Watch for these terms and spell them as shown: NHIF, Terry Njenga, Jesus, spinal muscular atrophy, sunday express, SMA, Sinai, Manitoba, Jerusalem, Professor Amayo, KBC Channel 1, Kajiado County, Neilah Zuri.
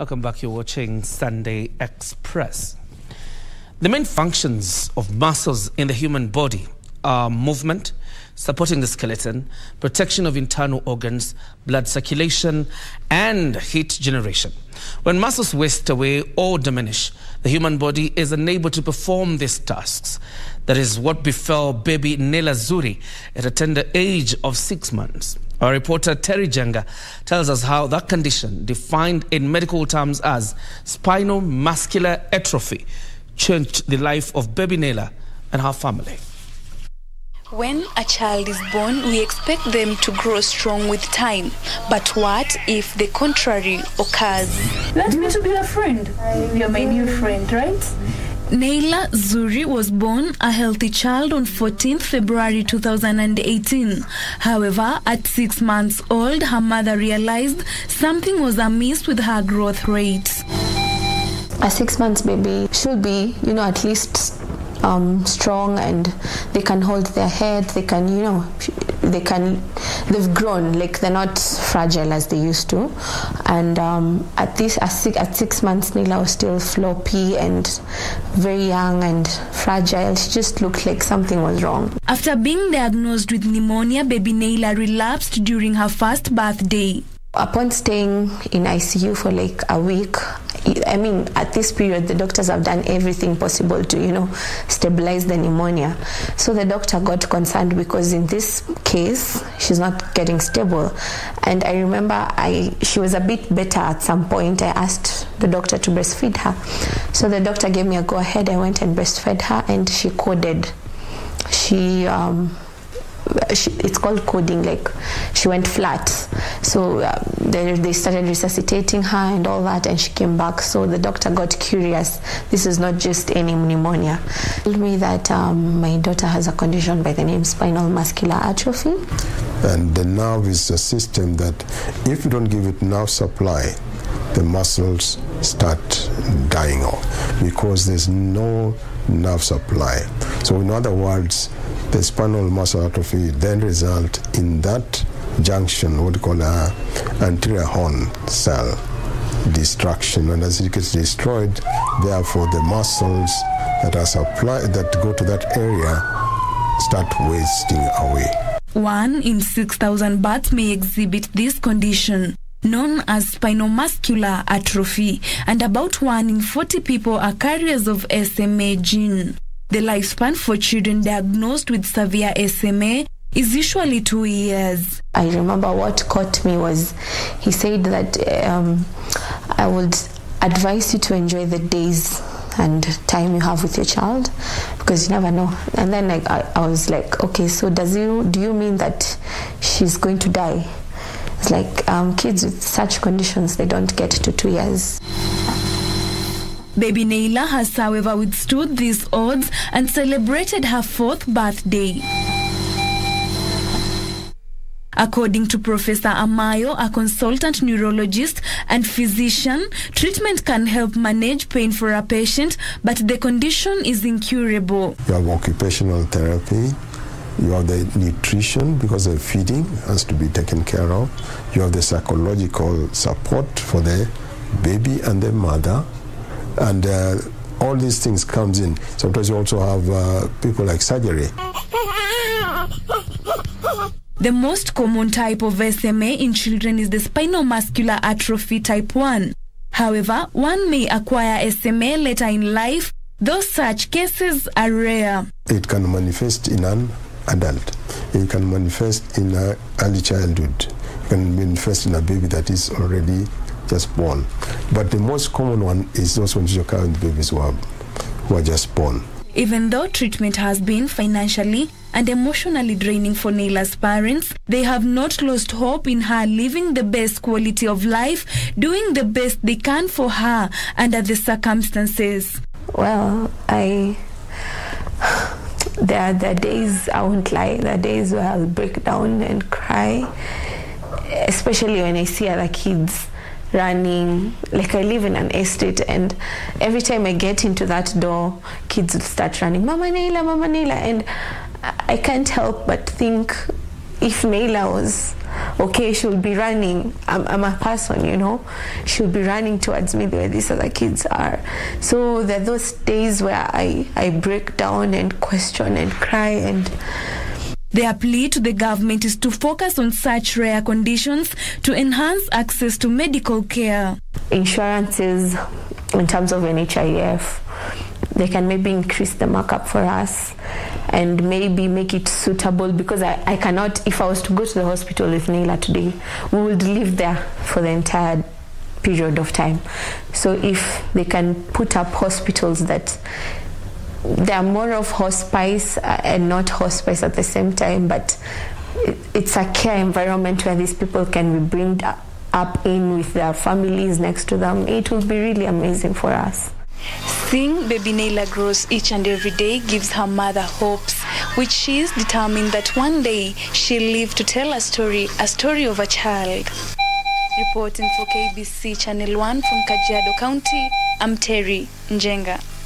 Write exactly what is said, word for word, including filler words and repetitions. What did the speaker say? Welcome back. You're watching Sunday Express. The main functions of muscles in the human body are movement, supporting the skeleton, protection of internal organs, blood circulation, and heat generation. When muscles waste away or diminish, the human body is unable to perform these tasks. That is what befell baby Neilah Zuri at a tender age of six months. Our reporter Terry Njenga tells us how that condition, defined in medical terms as spinal muscular atrophy, changed the life of baby Neilah and her family. When a child is born, we expect them to grow strong with time. But what if the contrary occurs? Let me to be a friend. You're my new friend, right? Neilah Zuri was born a healthy child on the fourteenth of February two thousand eighteen. However, at six months old, her mother realized something was amiss with her growth rate. A six-month baby should be, you know, at least um, strong, and they can hold their head, they can, you know, they can, they've grown, like they're not fragile as they used to. And um, at this, at six, at six months, Neilah was still floppy and very young and fragile. She just looked like something was wrong. After being diagnosed with pneumonia, baby Neilah relapsed during her first birthday. Upon staying in I C U for like a week, I mean, at this period, the doctors have done everything possible to, you know, stabilize the pneumonia. So the doctor got concerned because in this case, she's not getting stable. And I remember I she was a bit better at some point. I asked the doctor to breastfeed her. So the doctor gave me a go-ahead. I went and breastfed her, and she coded. She... Um, She, it's called coding, like she went flat. So uh, they, they started resuscitating her and all that, and she came back. So the doctor got curious. This is not just any pneumonia. She told me that um, my daughter has a condition by the name spinal muscular atrophy. And the nerve is a system that if you don't give it nerve supply, the muscles start dying off because there's no nerve supply. So in other words, the spinal muscular atrophy then results in that junction, what we call an anterior horn cell destruction. And as it gets destroyed, therefore the muscles that are supplied, that go to that area, start wasting away. One in six thousand births may exhibit this condition, known as spinal muscular atrophy, and about one in forty people are carriers of S M A gene. The lifespan for children diagnosed with severe S M A is usually two years. I remember what caught me was he said that um, I would advise you to enjoy the days and time you have with your child, because you never know. And then like, I, I was like, okay, so does you do you mean that she's going to die? It's like um, kids with such conditions, they don't get to two years. Baby Neilah has, however, withstood these odds and celebrated her fourth birthday. According to Professor Amayo, a consultant neurologist and physician, treatment can help manage pain for a patient, but the condition is incurable. You have occupational therapy, you have the nutrition, because the feeding has to be taken care of, you have the psychological support for the baby and the mother, and uh, all these things comes in. Sometimes you also have uh, people like surgery. The most common type of S M A in children is the spinal muscular atrophy type one. However, one may acquire S M A later in life, though such cases are rare. It can manifest in an adult. It can manifest in a early childhood. It can manifest in a baby that is already just born. But the most common one is those ones who occur in babies who are, who are just born. Even though treatment has been financially and emotionally draining for Neilah's parents, they have not lost hope in her living the best quality of life, doing the best they can for her under the circumstances. Well, I... There are, there are days, I won't lie, there are days where I'll break down and cry, especially when I see other kids running. Like, I live in an estate, and every time I get into that door, kids will start running, Mama Neilah, Mama Neilah, and I can't help but think, if Neilah was okay, she'll be running. I'm, I'm a person, you know. She'll be running towards me the way these other kids are. So there are those days where I, I break down and question and cry. And their plea to the government is to focus on such rare conditions to enhance access to medical care. Insurances, in terms of N H I F, they can maybe increase the markup for us and maybe make it suitable, because I, I cannot, if I was to go to the hospital with Neilah today, we would live there for the entire period of time. So if they can put up hospitals that they are more of hospice and not hospice at the same time, but it, it's a care environment where these people can be bringed up, up in with their families next to them, it will be really amazing for us. Seeing baby Neilah grows each and every day gives her mother hopes, which she is determined that one day she'll live to tell a story, a story of a child. Reporting for K B C Channel one from Kajiado County, I'm Terry Njenga.